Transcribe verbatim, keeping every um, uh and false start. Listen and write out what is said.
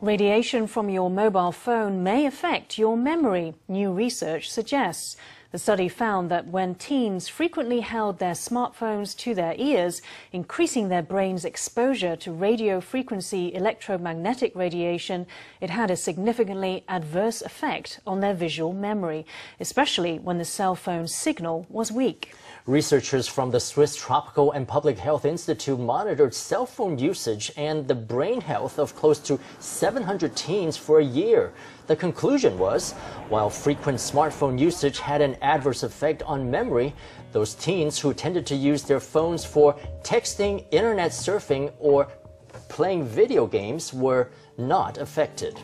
Radiation from your mobile phone may affect your memory, new research suggests. The study found that when teens frequently held their smartphones to their ears, increasing their brain's exposure to radio frequency electromagnetic radiation, it had a significantly adverse effect on their visual memory, especially when the cell phone signal was weak. Researchers from the Swiss Tropical and Public Health Institute monitored cell phone usage and the brain health of close to seven hundred teens for a year. The conclusion was, while frequent smartphone usage had an adverse effect on memory, those teens who tended to use their phones for texting, internet surfing, or playing video games were not affected.